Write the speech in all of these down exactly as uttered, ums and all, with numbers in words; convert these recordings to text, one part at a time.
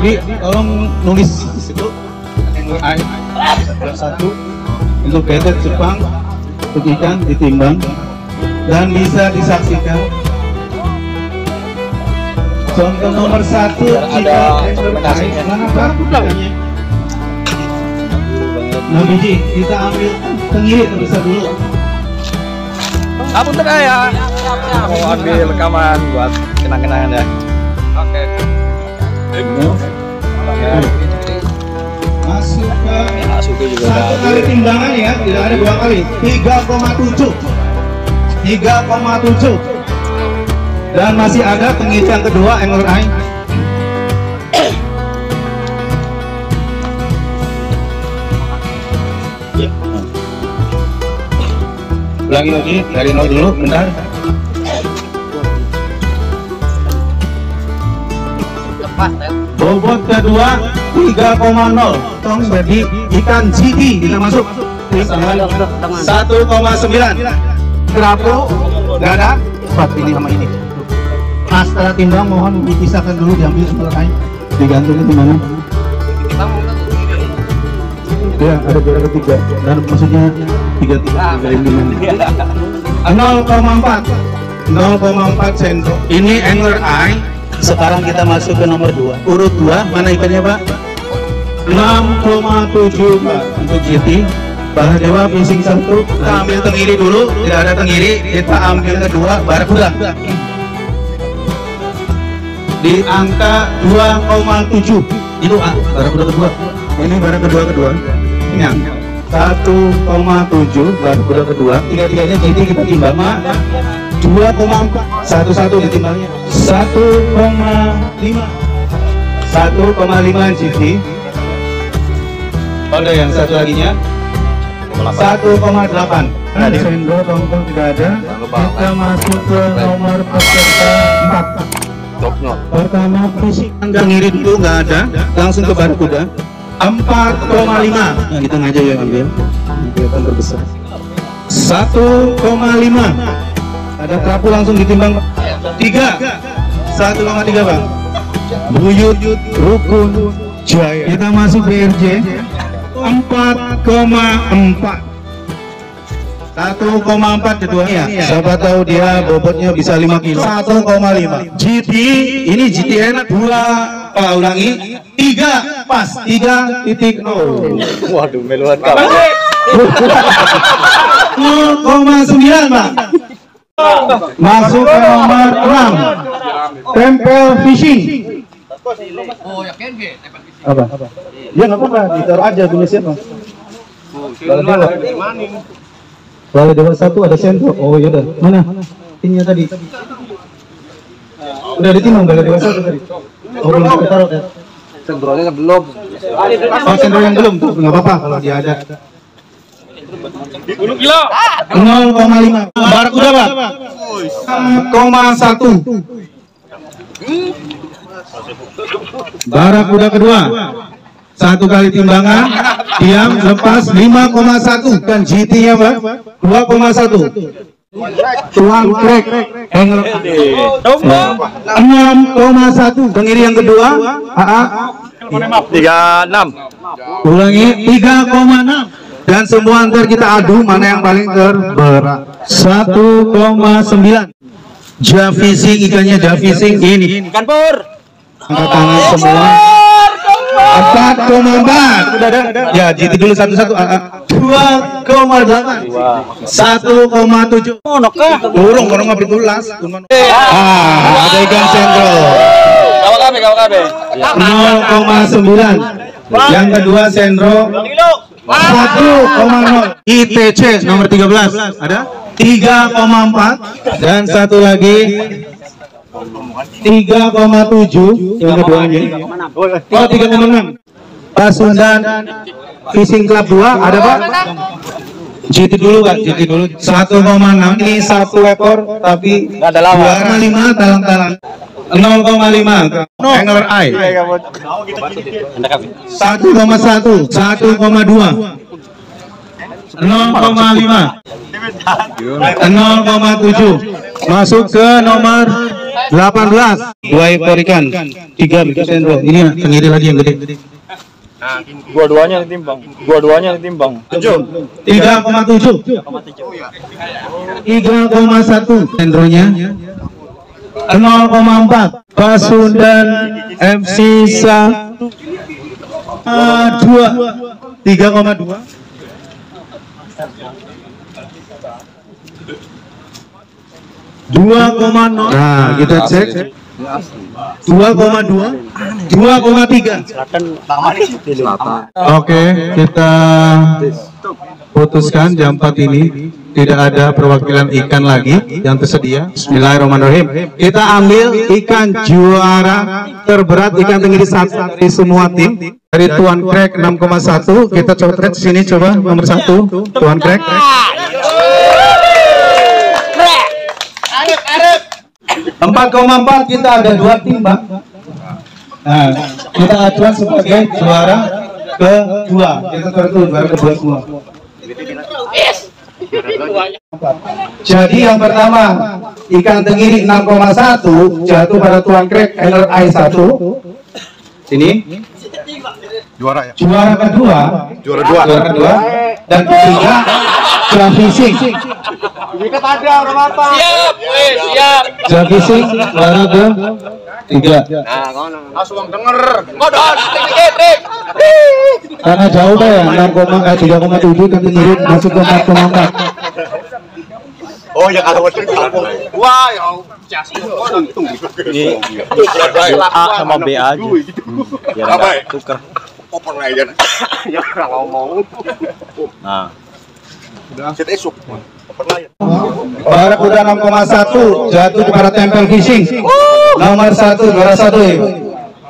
Febri, tolong nulis itu Angler A I satu untuk Pedati Jepang, untuk ikan ditimbang dan bisa disaksikan. Contoh nomor satu ada rekomendasi mana Pak? Nah biji kita ambil tenggiri terpisah dulu. Apunten ya, mau ambil rekaman buat kenang-kenangan ya. Oke. Masuk ke satu kali timbangan ya, tidak ada dua kali. tiga koma tujuh, tiga koma tujuh. Dan masih ada pengisi yang kedua Angler A I. Ulangi lagi dari nol dulu, bentar. Bobot kedua tiga koma nol, tong bagi ikan G D kita masuk satu koma sembilan, kerapu nggak ada, empat ini sama ini. Mas setelah timbang mohon dipisahkan dulu, diambil sebelah kain, digantungin di mana? Ya ada berapa tiga dan maksudnya tiga tiga dari mana? nol koma empat, nol koma empat sendok. Ini Angler A I. Sekarang kita masuk ke nomor dua. Urut dua mana ikannya Pak? enam koma tujuh Pak untuk G T. Bara Dewa Fishing satu. Kita ambil tenggiri dulu, tidak ada tenggiri. Kita ambil kedua Barakuda. Di angka dua koma tujuh itu A. Barakuda kedua. Ini bara kedua kedua. Ini angka satu koma tujuh Barakuda kedua. Tiga-tiganya G T kita timbang Pak. dua koma empat, satu satu ditimbangnya satu koma lima, satu koma lima G T. Ada yang satu lagi nya satu koma delapan. Nah di sendok tongkol tidak ada. Kita masuk ke nomor peserta empat. Pertama fisik anda ngirit dulu nggak ada, langsung ke Barakuda empat koma lima. Nah kita ngajak ya ambil kelihatan terbesar satu koma lima. Ada kerapu langsung ditimbang tiga, satu koma tiga Bang. Buyut, Rukun, Jaya. Kita masuk B R J empat koma empat, satu koma empat keduanya. Siapa tahu dia bobotnya bisa lima kilo. Satu koma lima. G T ini G T enak dua. Pak ulangi tiga pas tiga titik nol. Waduh meluat kamu. Nol koma sembilan Bang. Masuk ke nomor enam, tempel fishing. Oh ya kan ge, tempel fishing. Apa? Ya nggak apa-apa, ditaruh aja tulisnya Bang. Kalau Dewa, kalau Dewa satu ada sendok. Oh ya udah, mana? Tingnya tadi. Udah ditimbang kalau Dewa satu tadi. Oh belum ditaruh ya? Sendoknya belum. Oh sendok yang belum tuh nggak apa-apa kalau dia ada. sepuluh kilo nol koma lima Barakuda Pak satu koma satu Barakuda kedua satu kali timbangan diam lepas lima koma satu dan G T nya Pak dua koma satu tuang krek Angler enam koma satu tenggiri yang kedua A A tiga koma enam ulangi tiga koma enam dan semua antar kita adu mana yang paling terberat. satu koma sembilan Jahfishing ikannya Jahfishing ini ikan pur angkat tangan semua empat koma empat ya G T dulu satu-satu dua koma delapan satu koma tujuh burung burung ngopi tulas ah ada ikan sendok nol koma sembilan yang kedua sendok satu koma nol I T C nomor tiga belas ada tiga koma empat dan satu lagi tiga koma tujuh yang keduanya oh tiga koma enam Pasundan Fishing Club dua ada Pak G T dulu Pak G T dulu satu koma enam ini satu ekor tapi nggak ada lawan dua koma lima talang-talang nol koma lima Angler A I satu koma satu satu koma dua nol koma lima nol koma tujuh masuk ke nomor delapan belas, dua ekor ikan, tiga bibit sendok. Ini tenggiri lagi yang gede. Nah, dua-duanya ditimbang, dua-duanya ditimbang. tiga koma tujuh, tiga koma satu sendronya, nol koma empat. Pasundan M C Sa dua, tiga koma dua. dua koma nol. Nah, kita cek. dua koma dua, dua koma tiga. Oke, kita putuskan jam empat ini tidak ada perwakilan ikan lagi yang tersedia. Bismillahirrahmanirrahim. Kita ambil ikan juara terberat, ikan tenggiri satu dari semua tim. Dari Tuan Crack enam koma satu, kita coret sini coba nomor satu Tuan Crack. empat koma empat, kita ada dua tim, Pak. Nah, kita acuan sebagai juara kedua. Kita tertutup juara kedua semua. Jadi yang pertama ikan tenggiri enam koma satu jatuh pada Tuan Crack Angler A I satu. Sini. Juara ya. Juara kedua. Juara dua. Juara kedua. Dan ketiga Jahfishing. Kita ada orang apa? Siap, eh, siap. Jahfishing juara ke tiga. Nah, langsung denger. Modon, dikit-dikit. Karena jauh deh ya, enam koma tiga koma tujuh kan menurut masuk ke empat koma empat. Oh ya kalau waktu itu. Wah, ya jas itu untung. Ini A sama B aja. Ya tukar. Koper aja. Ya ngomong. Nah. Bara kuda enam koma satu jatuh kepada Tempel Fishing nomor satu, juara satu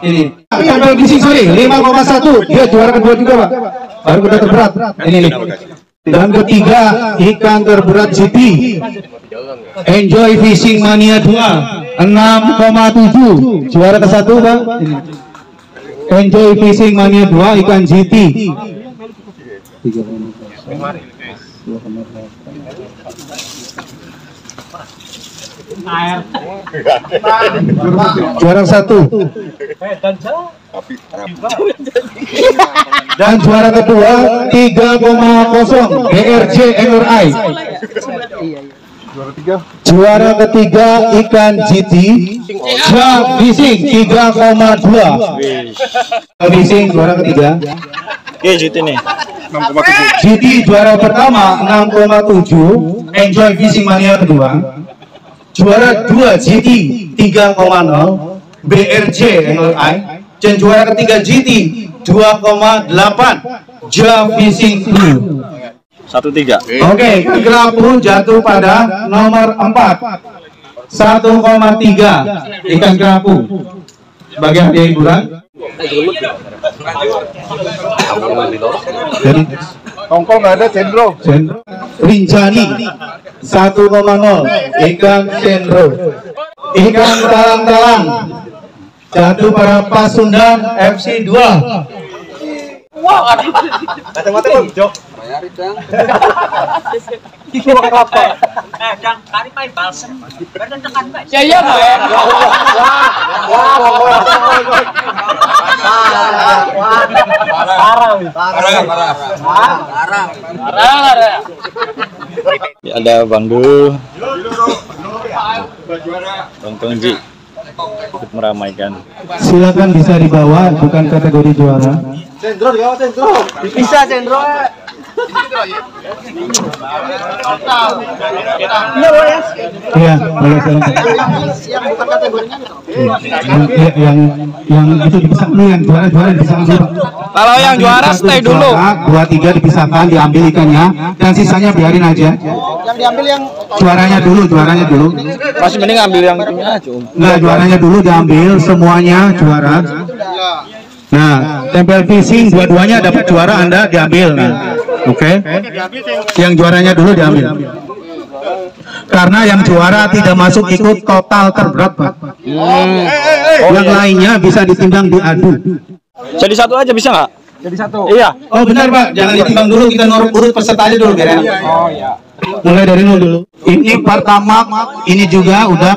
ini. Tempel Fishing sorry lima koma satu, dia juara kedua juga Pak. Bara kuda terberat ini nih. Dan ketiga ikan terberat G T Enjoy Fishing Mania dua enam koma tujuh, juara ke satu Pak. Enjoy Fishing Mania dua ikan G T juara satu dan juara kedua tiga koma nol B R J M R I. Juara ketiga ikan G T Jahfishing tiga koma dua. Jahfishing juara ketiga. Oke G T nih enam koma tujuh. G T juara pertama enam koma tujuh, Enjoy Fishing Mania kedua. Juara dua G T tiga koma nol, B R J M L I. Dan juara ketiga G T dua koma delapan, Jahfishing Blue. satu tiga. Oke, gerak pun jatuh pada nomor empat. satu koma tiga ikan kerapu. Sebagai hadiah hiburan. Tongkol nggak ada cendro. Rinjani satu koma nol ikan cendro. Ikan talang-talang jatuh pada Pasundan F C dua. Wah, kacamata belum jok. Bayarin dong. Kiki pakai apa? Eh, Kang, tadi main balsem. Badan tekan, Pak. Ya iya, Pak. Wah, wah, parah, parah, parah, parah, parah. Ada Bang Du. Bang Tongji ikut meramaikan. Silakan bisa dibawa, bukan kategori juara. Cendro, dibawa Cendro. Bisa Cendro. Iya, boleh yang yang yang itu dipisahkan, yang juara juara dipisahkan. Kalau yang juara stay dulu. Dua tiga dipisahkan, diambil ikannya, dan sisanya biarin aja. Yang diambil yang juaranya dulu, juaranya dulu. Masih mending ambil yang itunya aja. Nah, juaranya dulu diambil, semuanya juara. Nah, Tempel Fishing dua-duanya dapat juara, Anda diambil. Nah. Oke, okay. Yang juaranya dulu diambil. Karena yang juara tidak masuk ikut total terberat, Pak. Hmm. Yang lainnya bisa ditimbang diadu. Jadi satu aja bisa nggak? Jadi satu. Iya. Oh benar Pak, jangan ditimbang dulu, kita nomor urut pesertanya dulu, ya. Oh iya. Mulai dari nol dulu. Ini pertama, ini juga udah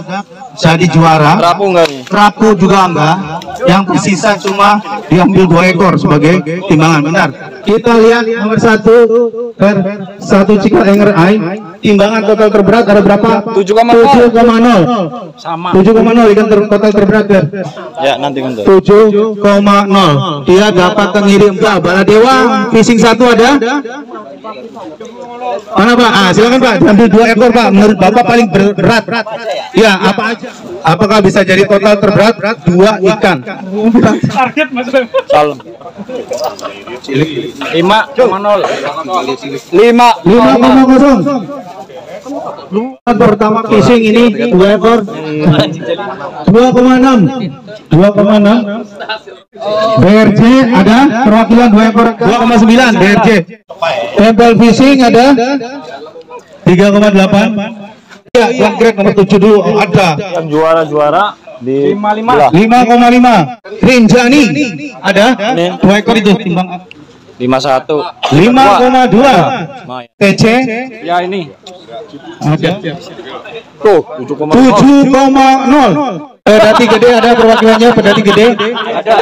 jadi juara. Rapu enggak nih? Rapu juga enggak. Yang tersisa cuma diambil dua ekor sebagai timbangan. Benar. Kita lihat nomor satu per satu cikal Angler A I. Timbangan total terberat ada berapa? tujuh koma nol. Sama. tujuh koma nol ikan ter total terberat ber. Ya nanti untuk. tujuh koma nol. Dia dapat mengirim ke Bara Dewa Fishing satu ada. Mana Pak? Ah, silakan Pak. Ambil dua ekor Pak. Menurut Bapak paling berat. Ya, apa aja? Apakah bisa jadi total terberat dua ikan? Target Mas. Salam. lima koma nol. lima koma nol. Pertama fishing ini dua ekor. dua koma enam. dua koma enam. B R J ada perwakilan dua ekor. dua koma sembilan B R J. Table fishing ada tiga koma delapan. Ya, yang grade nomor tujuh dulu ada. Yang juara-juara di lima koma lima. Rinjani ada dua ekor itu timbang lima koma satu. lima koma dua. T C ya ini. Ada. Tuh, tujuh koma nol. Pedati gede ada perwakilannya. Pedati gede ada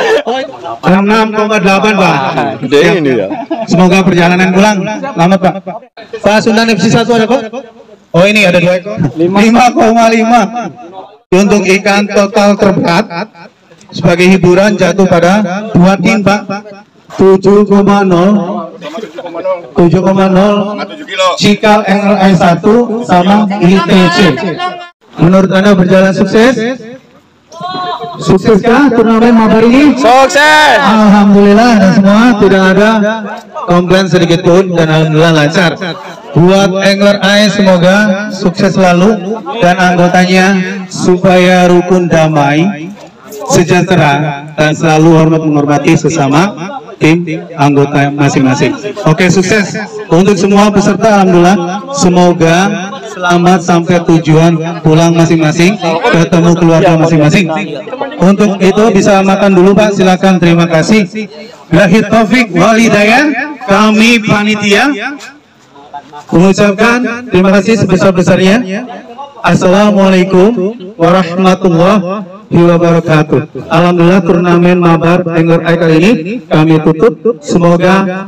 enam koma delapan Pak. Gede ini ya. Semoga perjalanan pulang selamat Pak. Pasundan F C satu ada kok. Oh ini ada dua ekor. lima koma lima. Untuk ikan total terberat sebagai hiburan jatuh pada dua tim Pak. tujuh koma nol. tujuh koma nol. Cikal N R I satu sama I T C. Menurut Anda berjalan sukses? Sukseskah turnamen mabar ini? Sukses. Alhamdulillah dan semua tidak ada komplain sedikit pun dan alhamdulillah lancar. Buat Angler A I semoga sukses selalu dan anggotanya supaya rukun damai, sejahtera dan selalu hormat menghormati sesama tim anggota masing-masing. Oke, sukses untuk semua peserta alhamdulillah. Semoga selamat sampai tujuan pulang masing-masing, ketemu keluarga masing-masing. Untuk itu bisa makan dulu Pak, silakan. Terima kasih. Lahir Taufik Wali Daya, kami panitia mengucapkan terima kasih sebesar-besarnya. Assalamualaikum warahmatullahi wabarakatuh. Alhamdulillah turnamen mabar Angler A I kali ini kami tutup. Semoga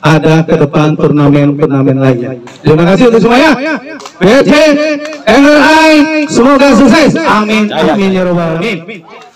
ada ke depan turnamen-turnamen lainnya. Terima kasih untuk semuanya. B G M R I semoga sukses. Amin. Amin ya rabbal alamin.